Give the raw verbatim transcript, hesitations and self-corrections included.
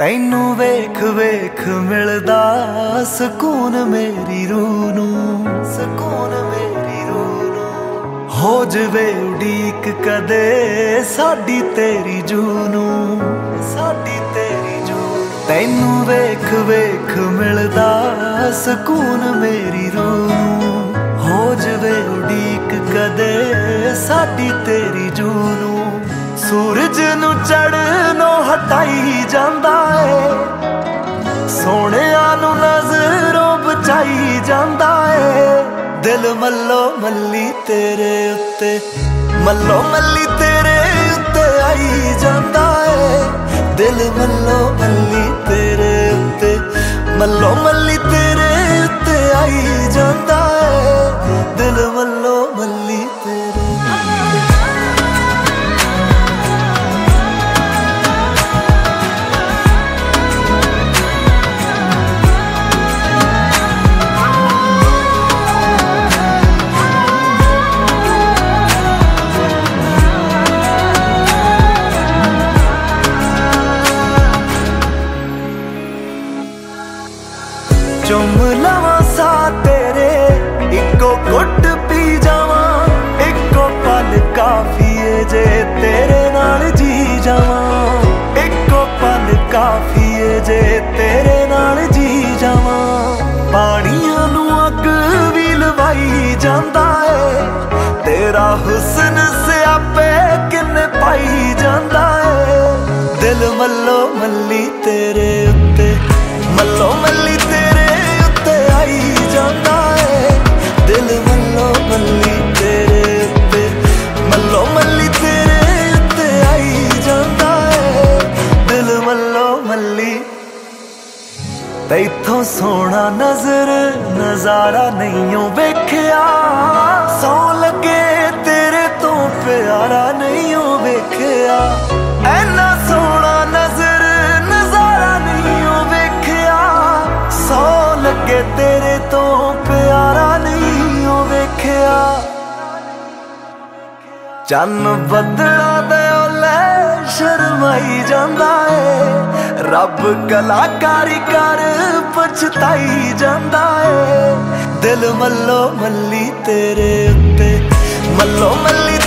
तैनू वेख वेख मिलदा सुकून मेरी रूह नू, सुकून मेरी रूह नू। हो जवे उडीक कदे साडी तेरी जूनू, साडी तेरी जूनू। तैनू वेख वेख मिलदा सुकून मेरी रूह नू, हो जवे उडीक कदे साडी तेरी जूनू। सूरज नू चढ़नों हटाई जांदा है, सोहणिया नू नजरों बचाई जांदा है। दिल मल्लो मल्ली तेरे उत्ते, मल्लो मल्ली तेरे उत्ते आई जांदा है। दिल मल्लो मल्ली तेरे उत्ते, मल्लो मल्ली तेरे उत्ते आई जांदा है। दिल मल्लो मल्ली तेरे। चुम लवा सा तेरे, इको घुट पी जावा, इको पल काफी है जे तेरे नाल जी जावा। इको पल काफी है जे तेरे नाल जी जावा। पानियां नू अग भी लवाई जांदा है, तेरा हुस्न स्यापे किन्ने पाई जांदा है। दिल मल्लो मल्ली तेरे उत्ते, मल्लो मल्ली तेरे उत्ते आई जांदा है। दिल मल्लो मल्ली तेरे उत्ते, मल्लो मल्ली तेरे उत्ते आई जांदा है। दिल मल्लो मल्ली। तैथों सोना नजर नजारा नहीं वेख्या, सौ लगे तेरे तो प्यारा नहीं वेख्या। ऐना सोना नजर नजारा नहीं वेख्या, सौ लगे तेरे तो प्यारा नहीं वेख्या। चन्न बदला दे ओले शर्माई जांदा है, रब कलाकारी कर पछताई जांदा है। दिल मल्लो मल्ली तेरे उत्ते, मल्लो मल्ली।